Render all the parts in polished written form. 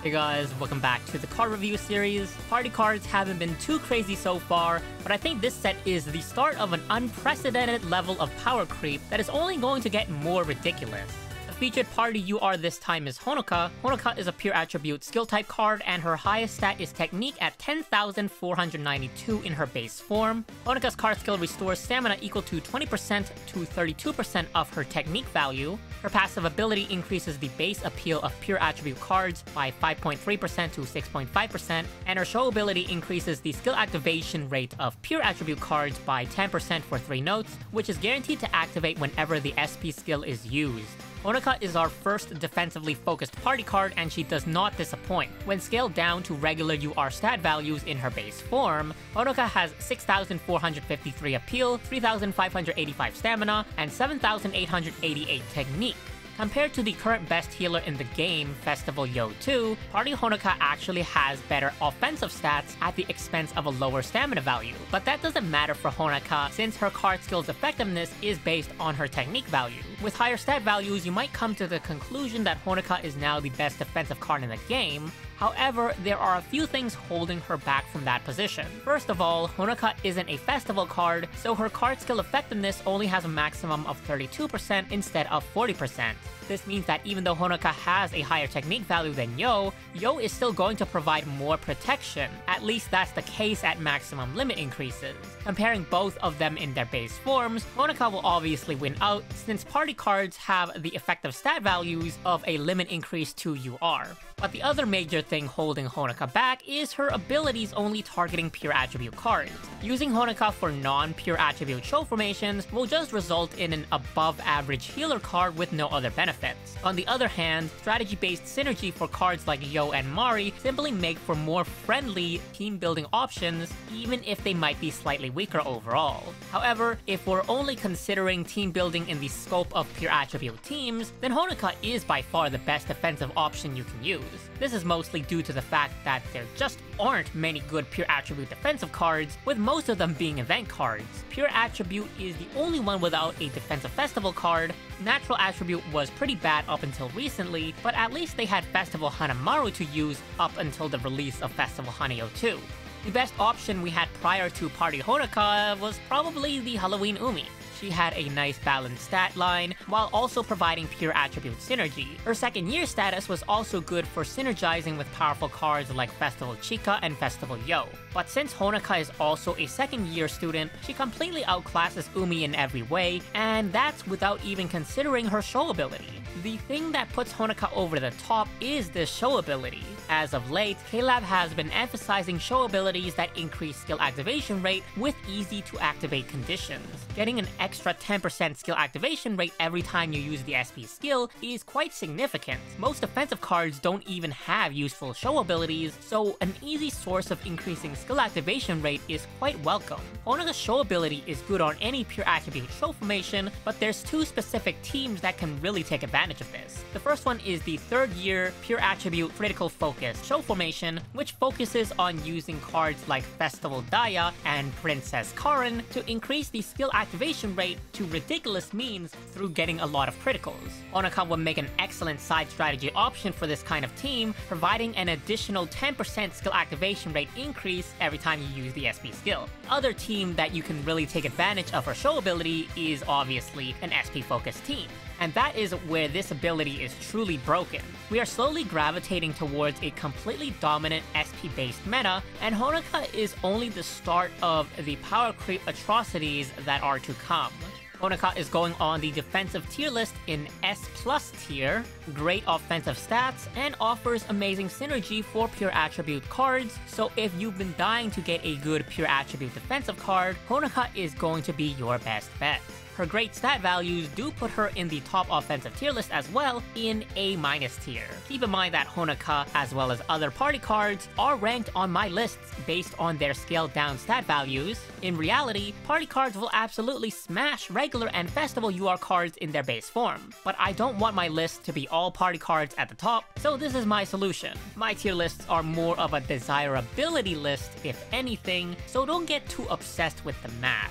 Hey guys, welcome back to the card review series. Party cards haven't been too crazy so far, but I think this set is the start of an unprecedented level of power creep that is only going to get more ridiculous. The featured party you are this time is Honoka. Honoka is a pure attribute skill type card, and her highest stat is technique at 10,492 in her base form. Honoka's card skill restores stamina equal to 20% to 32% of her technique value. Her passive ability increases the base appeal of pure attribute cards by 5.3% to 6.5%, and her show ability increases the skill activation rate of pure attribute cards by 10% for 3 notes, which is guaranteed to activate whenever the SP skill is used. Honoka is our first defensively focused party card, and she does not disappoint. When scaled down to regular UR stat values in her base form, Honoka has 6,453 appeal, 3,585 stamina, and 7,888 technique. Compared to the current best healer in the game, Festival Yo 2, Party Honoka actually has better offensive stats at the expense of a lower stamina value. But that doesn't matter for Honoka, since her card skill's effectiveness is based on her technique value. With higher stat values, you might come to the conclusion that Honoka is now the best defensive card in the game. However, there are a few things holding her back from that position. First of all, Honoka isn't a festival card, so her card skill effectiveness only has a maximum of 32% instead of 40%. This means that even though Honoka has a higher technique value than Yo, Yo is still going to provide more protection. At least that's the case at maximum limit increases. Comparing both of them in their base forms, Honoka will obviously win out since party cards have the effective stat values of a limit increase to UR. But the other major thing holding Honoka back is her abilities only targeting pure attribute cards. Using Honoka for non-pure attribute show formations will just result in an above average healer card with no other benefit. On the other hand, strategy-based synergy for cards like Yo and Mari simply make for more friendly team-building options, even if they might be slightly weaker overall. However, if we're only considering team-building in the scope of pure attribute teams, then Honoka is by far the best defensive option you can use. This is mostly due to the fact that they're just aren't many good pure attribute defensive cards, with most of them being event cards. Pure attribute is the only one without a defensive festival card. Natural attribute was pretty bad up until recently, but at least they had Festival Hanamaru to use up until the release of Festival Hanayo 2. The best option we had prior to Party Honoka was probably the Halloween Umi. She had a nice balanced stat line, while also providing pure attribute synergy. Her second year status was also good for synergizing with powerful cards like Festival Chika and Festival Yo. But since Honoka is also a second year student, she completely outclasses Umi in every way, and that's without even considering her show ability. The thing that puts Honoka over the top is this show ability. As of late, K-Lab has been emphasizing show abilities that increase skill activation rate with easy to activate conditions. Getting an extra 10% skill activation rate every time you use the SP skill is quite significant. Most defensive cards don't even have useful show abilities, so an easy source of increasing skill activation rate is quite welcome. Honoka's show ability is good on any pure attribute show formation, but there's two specific teams that can really take advantage of this. The first one is the third year pure attribute critical focus show formation, which focuses on using cards like Festival Dia and Princess Karin to increase the skill activation rate to ridiculous means through getting a lot of criticals. Honoka will make an excellent side strategy option for this kind of team, providing an additional 10% skill activation rate increase every time you use the SP skill. Other team that you can really take advantage of her show ability is obviously an SP focused team. And that is where this ability is truly broken. We are slowly gravitating towards a completely dominant SP-based meta, and Honoka is only the start of the power creep atrocities that are to come. Honoka is going on the defensive tier list in S+ tier, great offensive stats, and offers amazing synergy for pure attribute cards, so if you've been dying to get a good pure attribute defensive card, Honoka is going to be your best bet. Her great stat values do put her in the top offensive tier list as well, in A- tier. Keep in mind that Honoka, as well as other party cards, are ranked on my lists based on their scaled down stat values. In reality, party cards will absolutely smash regular and festival UR cards in their base form. But I don't want my list to be all party cards at the top, so this is my solution. My tier lists are more of a desirability list, if anything, so don't get too obsessed with the math.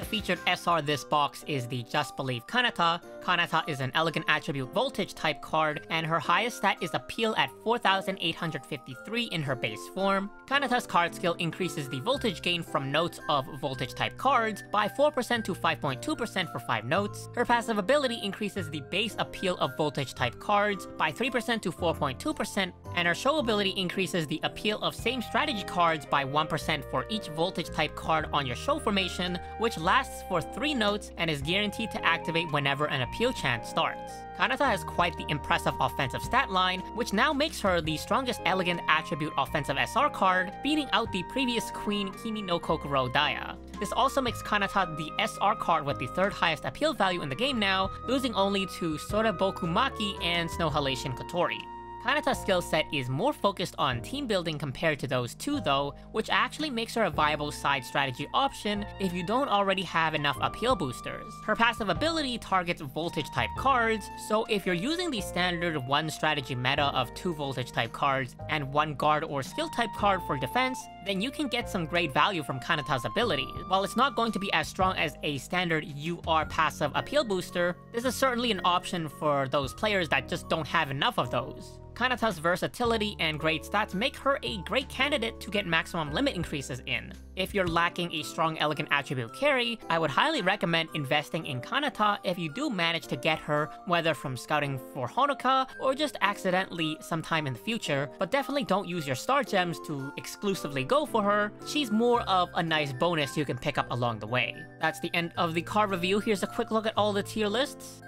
The featured SR this box is the Just Believe Kanata. Kanata is an elegant attribute voltage type card, and her highest stat is appeal at 4853 in her base form. Kanata's card skill increases the voltage gain from notes of voltage type cards by 4% to 5.2% for 5 notes. Her passive ability increases the base appeal of voltage type cards by 3% to 4.2%, and her show ability increases the appeal of same strategy cards by 1% for each voltage type card on your show formation, which lasts for 3 notes and is guaranteed to activate whenever an appeal chant starts. Kanata has quite the impressive offensive stat line, which now makes her the strongest elegant attribute offensive SR card, beating out the previous queen Kimi no Kokoro Daya. This also makes Kanata the SR card with the third highest appeal value in the game now, losing only to Sora Bokumaki and Snow Halation Kotori. Kanata's skill set is more focused on team building compared to those two though, which actually makes her a viable side strategy option if you don't already have enough appeal boosters. Her passive ability targets voltage type cards, so if you're using the standard 1 strategy meta of 2 voltage type cards and 1 guard or skill type card for defense, then you can get some great value from Kanata's ability. While it's not going to be as strong as a standard UR passive appeal booster, this is certainly an option for those players that just don't have enough of those. Kanata's versatility and great stats make her a great candidate to get maximum limit increases in. If you're lacking a strong elegant attribute carry, I would highly recommend investing in Kanata if you do manage to get her, whether from scouting for Honoka or just accidentally sometime in the future, but definitely don't use your star gems to exclusively go for her. She's more of a nice bonus you can pick up along the way. That's the end of the card review. Here's a quick look at all the tier lists.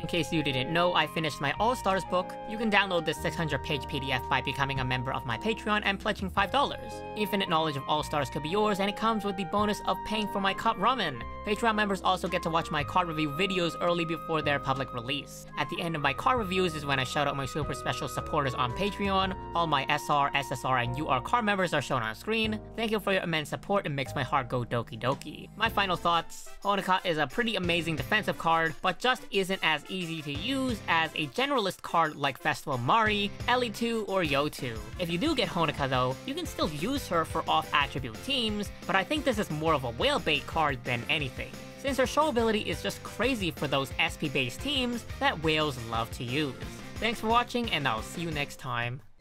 In case you didn't know, I finished my All-Stars book. You can download this 600-page PDF by becoming a member of my Patreon and pledging $5. Infinite knowledge of All-Stars could be yours, and it comes with the bonus of paying for my cup ramen. Patreon members also get to watch my card review videos early before their public release. At the end of my card reviews is when I shout out my super special supporters on Patreon. All my SR, SSR, and UR card members are shown on screen. Thank you for your immense support. It makes my heart go doki doki. My final thoughts. Honoka is a pretty amazing defensive card, but just isn't as easy to use as a generalist card like Festival Mari, Ellie 2, or Yotu. If you do get Honoka though, you can still use her for off-attribute teams, but I think this is more of a whale bait card than anything. Since her show ability is just crazy for those SP-based teams that whales love to use. Thanks for watching, and I'll see you next time.